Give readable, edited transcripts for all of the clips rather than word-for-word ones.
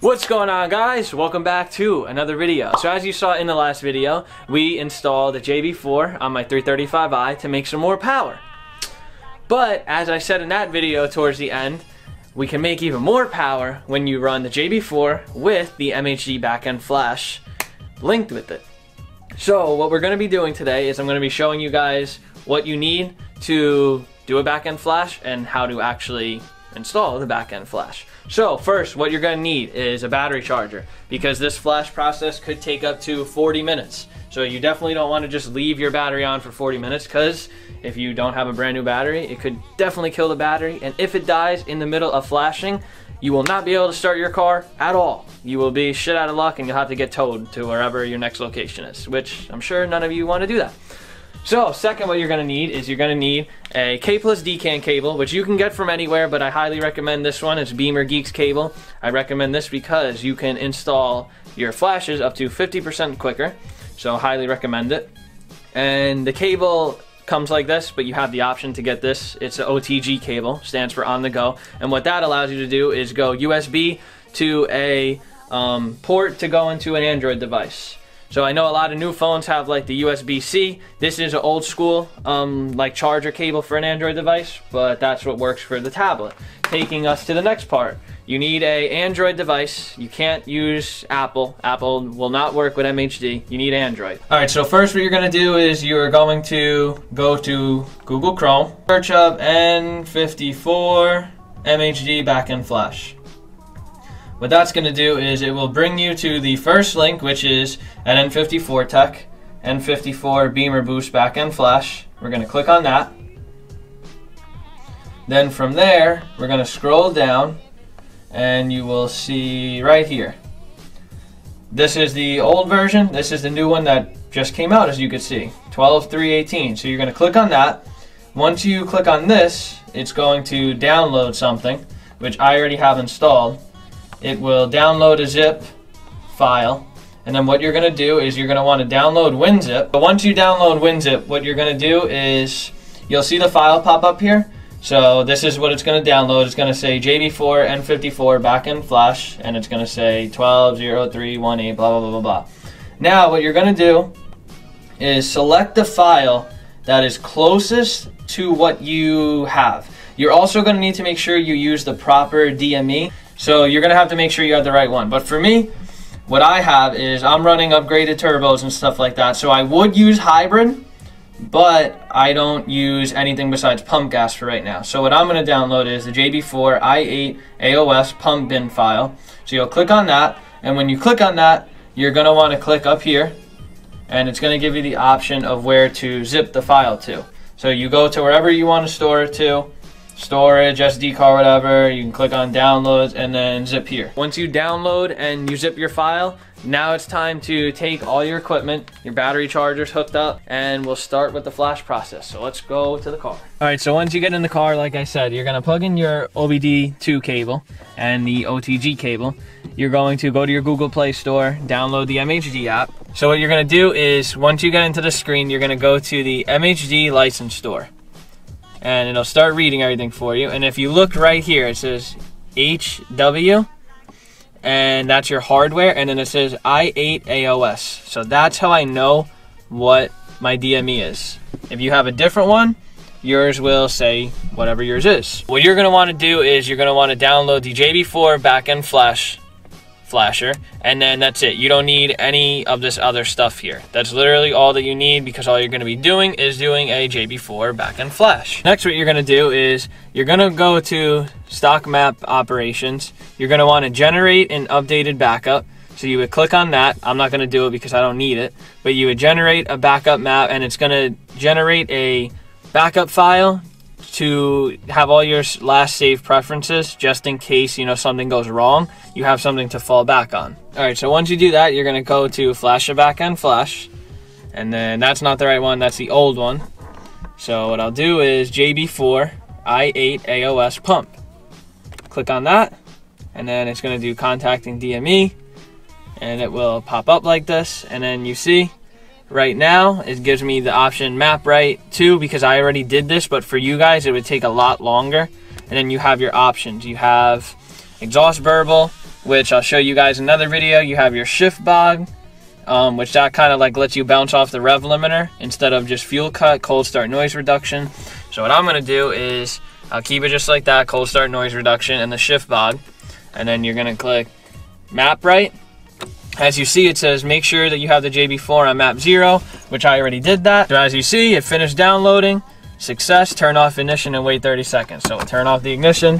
What's going on, guys? Welcome back to another video. So as you saw in the last video, we installed a JB4 on my 335i to make some more power. But as I said in that video towards the end, we can make even more power when you run the JB4 with the MHD backend flash linked with it. So what we're going to be doing today is I'm going to be showing you guys what you need to do a backend flash and how to actually install the backend flash. So first, what you're going to need is a battery charger, because this flash process could take up to 40 minutes. So you definitely don't want to just leave your battery on for 40 minutes, because if you don't have a brand new battery, it could definitely kill the battery. And if it dies in the middle of flashing, you will not be able to start your car at all. You will be shit out of luck and you'll have to get towed to wherever your next location is, which I'm sure none of you want to do that. So second, what you're going to need is you're going to need a K-Plus D-CAN cable, which you can get from anywhere, but I highly recommend this one. It's BeamerGeeks cable. I recommend this because you can install your flashes up to 50% quicker, so highly recommend it. And the cable comes like this, but you have the option to get this. It's an OTG cable, stands for on the go, and what that allows you to do is go USB to a port to go into an Android device. So I know a lot of new phones have like the USB-C. This is an old school like charger cable for an Android device, but that's what works for the tablet. Taking us to the next part. You need an Android device. You can't use Apple. Apple will not work with MHD. You need Android. Alright, so first what you're going to do is you're going to go to Google Chrome. Search up N54 MHD backend flash. What that's going to do is it will bring you to the first link, which is an N54 tech, N54 BimmerBoost backend flash. We're going to click on that. Then from there, we're going to scroll down and you will see right here. This is the old version. This is the new one that just came out, as you can see, 12.3.18. So you're going to click on that. Once you click on this, it's going to download something, which I already have installed. It will download a zip file, and then what you're going to do is you're going to want to download WinZip. But once you download WinZip, what you're going to do is you'll see the file pop up here. So this is what it's going to download. It's going to say JB4 N54 backend flash, and it's going to say 12.03.18 blah blah blah blah. Now what you're going to do is select the file that is closest to what you have. You're also going to need to make sure you use the proper DME. So you're going to have to make sure you have the right one. But for me, what I have is I'm running upgraded turbos and stuff like that. So I would use hybrid, but I don't use anything besides pump gas for right now. So what I'm going to download is the JB4 I8AOS pump bin file. So you'll click on that. And when you click on that, you're going to want to click up here. And it's going to give you the option of where to zip the file to. So you go to wherever you want to store it to. Storage, SD card, whatever. You can click on downloads and then zip here. Once you download and you zip your file, now it's time to take all your equipment, your battery chargers hooked up, and we'll start with the flash process. So let's go to the car. Alright, so once you get in the car, like I said, you're going to plug in your OBD2 cable and the OTG cable. You're going to go to your Google Play Store, download the MHD app. So what you're going to do is, once you get into the screen, you're going to go to the MHD license store. And it'll start reading everything for you. And if you look right here, it says HW, and that's your hardware, and then it says I8AOS. So that's how I know what my DME is. If you have a different one, yours will say whatever yours is. What you're gonna wanna do is you're gonna wanna download the JB4 backend flasher, and then that's it. You don't need any of this other stuff here. That's literally all that you need, because all you're going to be doing is doing a JB4 backend flash. Next, what you're going to do is you're going to go to stock map operations. You're going to want to generate an updated backup. So you would click on that. I'm not going to do it because I don't need it, but you would generate a backup map, and it's going to generate a backup file to have all your last save preferences, just in case, you know, something goes wrong, you have something to fall back on. Alright, so once you do that, you're gonna go to flash a backend flash, and then that's not the right one, that's the old one. So what I'll do is JB4 I8AOS pump. Click on that, and then it's gonna do contacting DME, and it will pop up like this, and then you see right now, it gives me the option map right to, because I already did this, but for you guys, it would take a lot longer. And then you have your options. You have exhaust burble, which I'll show you guys in another video. You have your shift bog, which that kind of like lets you bounce off the rev limiter instead of just fuel cut, cold start noise reduction. So what I'm gonna do is I'll keep it just like that, cold start noise reduction and the shift bog. And then you're gonna click map right. As you see, it says make sure that you have the JB4 on map 0, which I already did that. So as you see, it finished downloading. Success, turn off ignition and wait 30 seconds. So we'll turn off the ignition,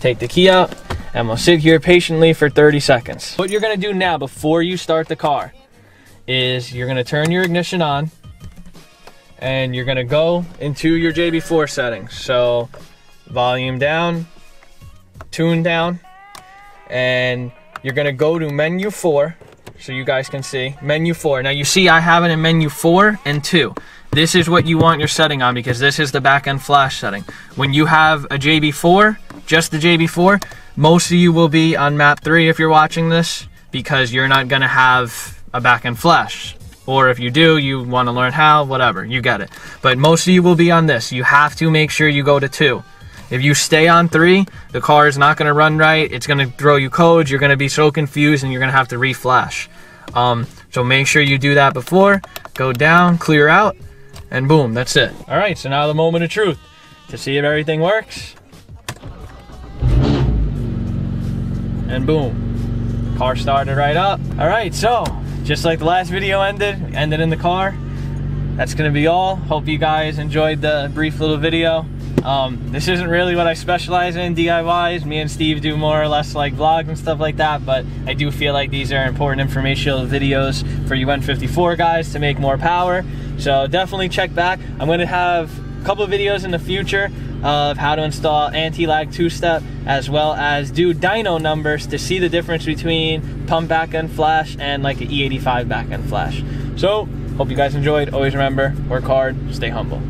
take the key out, and we'll sit here patiently for 30 seconds. What you're gonna do now before you start the car is you're gonna turn your ignition on and you're gonna go into your JB4 settings. So volume down, tune down, and you're gonna go to menu 4. So you guys can see menu 4. Now you see I have it in menu 4 and 2. This is what you want your setting on, because this is the back end flash setting. When you have a JB4, just the JB4, most of you will be on map 3 if you're watching this, because you're not gonna have a back end flash. Or if you do, you wanna learn how, whatever, you get it. But most of you will be on this. You have to make sure you go to 2. If you stay on 3, the car is not going to run right. It's going to throw you codes. You're going to be so confused and you're going to have to reflash. So make sure you do that before. Go down, clear out, and boom, that's it. All right, so now the moment of truth to see if everything works. And boom, car started right up. All right, so just like the last video ended in the car. That's going to be all. Hope you guys enjoyed the brief little video. This isn't really what I specialize in, DIYs. Me and Steve do more or less like vlogs and stuff like that, but I do feel like these are important informational videos for you N54 guys to make more power. So definitely check back. I'm going to have a couple of videos in the future of how to install anti-lag two-step, as well as do dyno numbers to see the difference between pump back-end flash and like an E85 back-end flash. So hope you guys enjoyed. Always remember, work hard, stay humble.